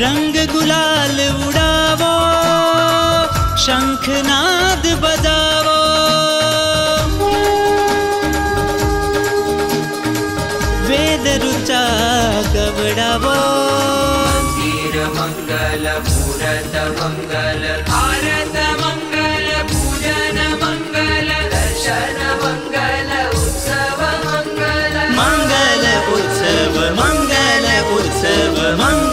रंग गुलाल उड़ावो, शंखनाद बजावो। वेद रुचा गवड़ावो, मंदिर मंगल मूरत मंगल आरत मंगल पूजन मंगल दर्शन मंगल उत्सव मंगल। मंगल उत्सव, मंगल उत्सव, मंगल